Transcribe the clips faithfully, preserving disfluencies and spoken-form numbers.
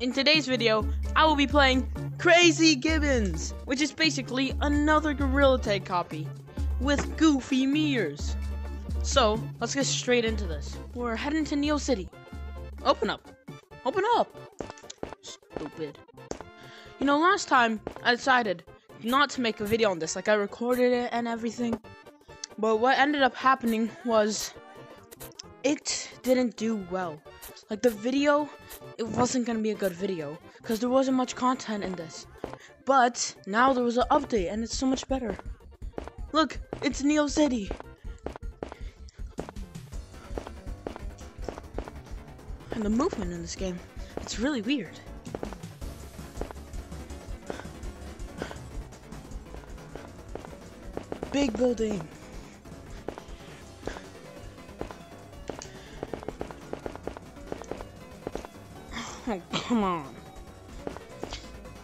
In today's video, I will be playing Crazy Gibbons, which is basically another Gorilla Tag copy with goofy mirrors. So, let's get straight into this. We're heading to Neo City. Open up. Open up. Stupid. You know, last time I decided not to make a video on this. Like, I recorded it and everything. But what ended up happening was it didn't do well. Like, the video, it wasn't gonna be a good video, because there wasn't much content in this. But now there was an update, and it's so much better. Look, it's Neo City. And the movement in this game, it's really weird. Big building. Oh, come on.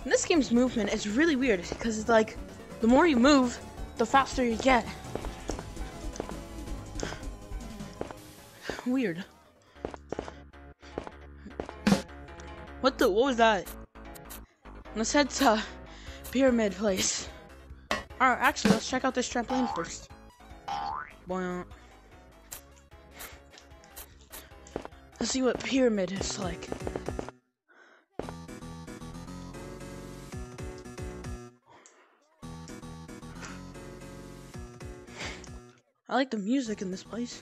And this game's movement is really weird, because it's like, the more you move, the faster you get. Weird. What the, what was that? Let's head to Pyramid Place. Alright, actually, let's check out this trampoline first. Boing. Let's see what Pyramid is like. I like the music in this place.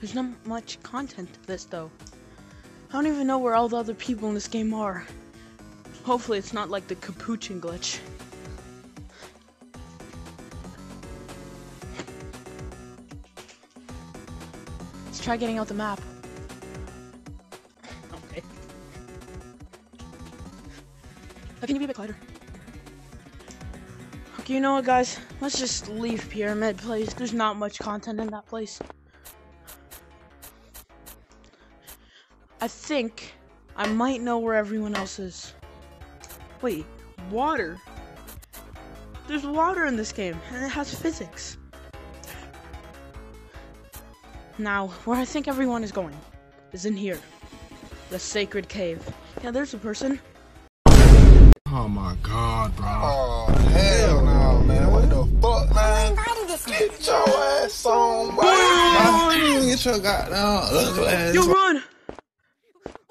There's not much content to this, though. I don't even know where all the other people in this game are. Hopefully it's not like the capuchin glitch. Let's try getting out the map. Okay. Oh, can you be a bit quieter? Okay, you know what, guys? Let's just leave Pyramid Place. There's not much content in that place. I think I might know where everyone else is. Wait, water? There's water in this game, and it has physics. Now, where I think everyone is going is in here. The sacred cave. Yeah, there's a person. Oh my god, bro. Oh, hell no, man. What the fuck, man? Get your ass on, bro. Get your goddamn ass on. You run!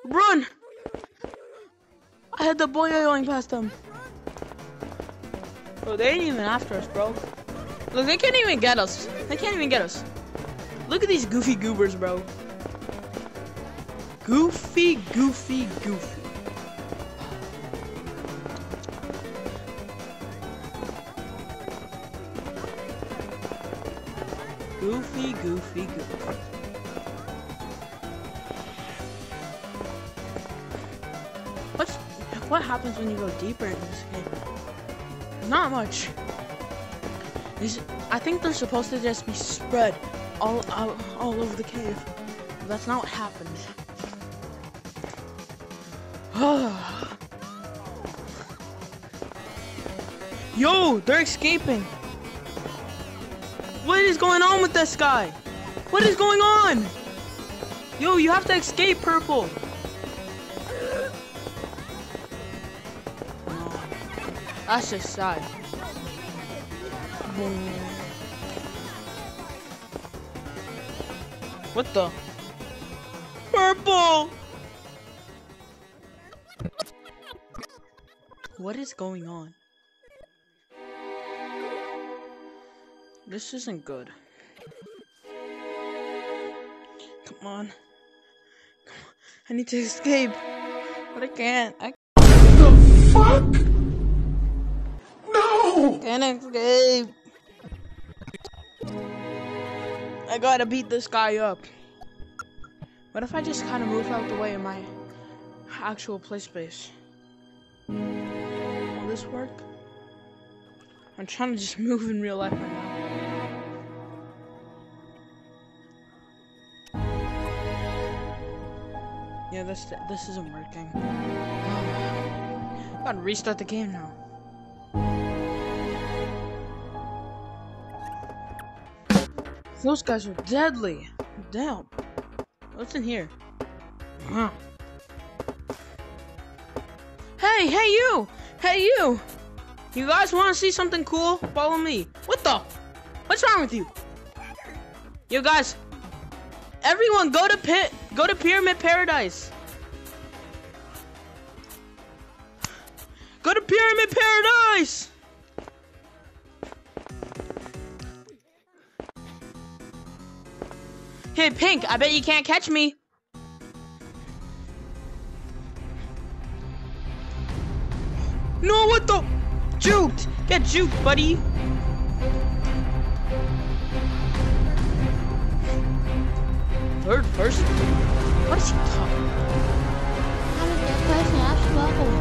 Run! I had the boy going past them. Bro, they ain't even after us, bro. Look, they can't even get us. They can't even get us. Look at these goofy goobers, bro. Goofy, goofy, goofy. Goofy, goofy, goofy. What's, what happens when you go deeper into this game? Not much. These, I think they're supposed to just be spread all out, all over the cave. But that's not what happened. Yo, they're escaping. What is going on with this guy? What is going on? Yo, you have to escape, Purple. That's just sad. What the? Purple! What is going on? This isn't good. Come on. Come on. I need to escape. But I can't. I can't. What the fuck? Can't escape. I gotta beat this guy up. What if I just kind of move out the way in my actual play space? Will this work? I'm trying to just move in real life right now. Yeah, this this isn't working. I'm gonna restart the game now. Those guys are deadly. Damn. What's in here? Wow. Hey, hey you! Hey you! You guys wanna see something cool? Follow me. What the? What's wrong with you? You guys, everyone go to pit, go to Pyramid Paradise. Go to Pyramid Paradise! Hey Pink, I bet you can't catch me. No, what the? Juked! Get juked, buddy! Third person? What is he talking about? I'm a third person, I struggle.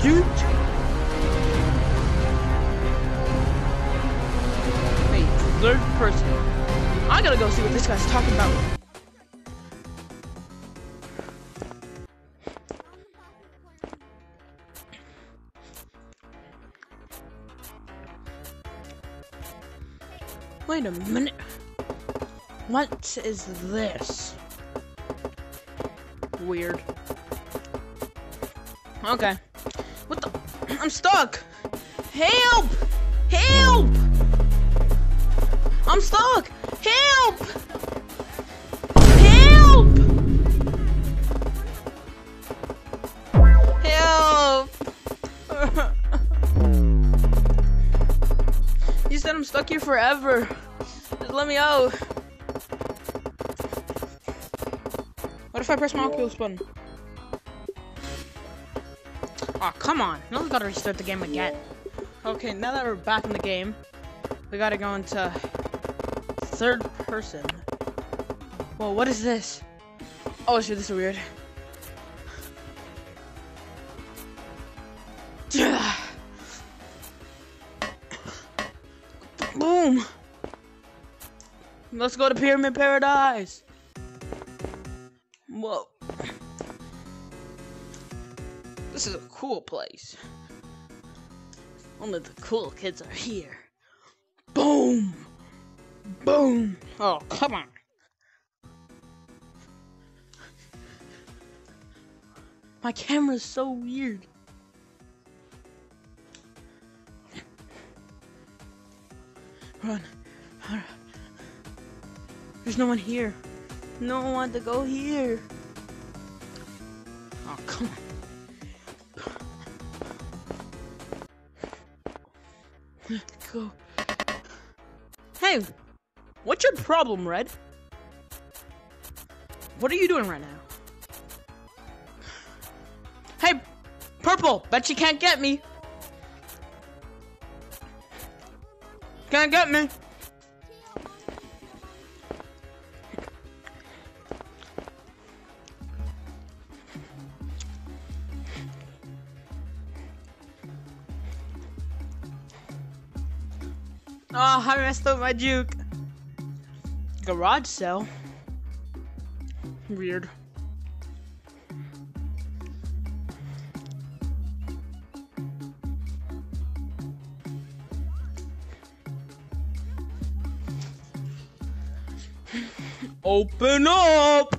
Juked? Wait, third person. I gotta go see what this guy's talking about. Wait a minute. What is this? Weird. Okay. What the? I'm stuck. Help! Help! I'm stuck. Help! Help! Help! You said I'm stuck here forever. Let me out. What if I press my Oculus button? Aw, oh, come on. Now we gotta restart the game again. Okay, now that we're back in the game, we gotta go into third person. Whoa, what is this? Oh, shoot, this is weird. Boom! Let's go to Pyramid Paradise. Whoa. This is a cool place. Only the cool kids are here. Boom. Boom. Oh, come on. My camera's so weird. Run. Run. There's no one here. No one wants to go here. Oh, come on. Let's go. Hey, what's your problem, Red? What are you doing right now? Hey, Purple, bet you can't get me. Can't get me. Oh, I messed up my juke. Garage sale? Weird. Open up!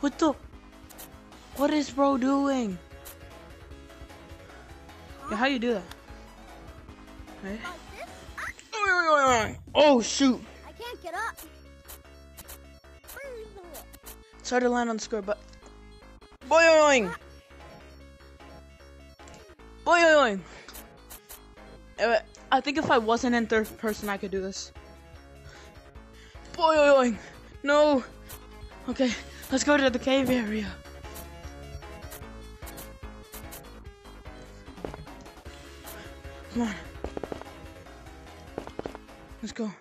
What the? What is bro doing? Yeah, how you do that? Right? Like oh shoot! I can't get up. Sorry to land on the square, but boing! Boing! I think if I wasn't in third person, I could do this. Boing! No. Okay. Let's go to the cave area. Come on. Let's go.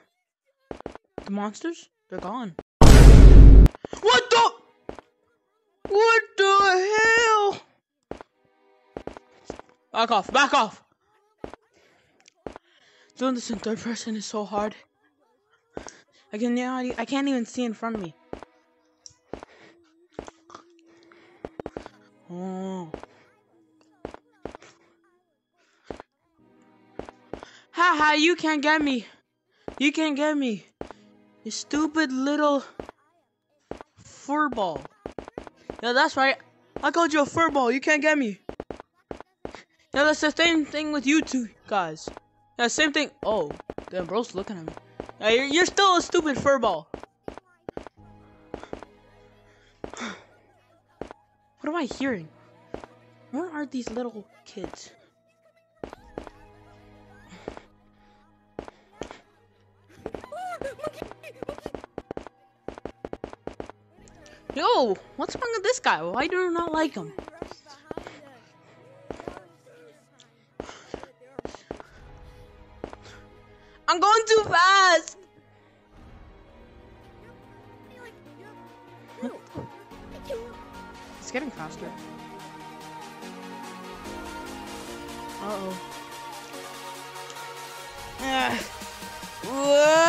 The monsters? They're gone. What the? What the hell? Back off, back off. Doing this in third person is so hard. I can now. I can't even see in front of me. Oh. Haha, you can't get me. You can't get me. You stupid little furball. Yeah, that's right. I called you a furball. You can't get me. Yeah, that's the same thing with you two guys. Yeah, same thing. Oh, damn, bro's looking at me. Yeah, you're, you're still a stupid furball. What am I hearing? Where are these little kids? Yo, what's wrong with this guy? Why do you not like him? I'm going too fast! It's getting faster. Uh-oh. Whoa!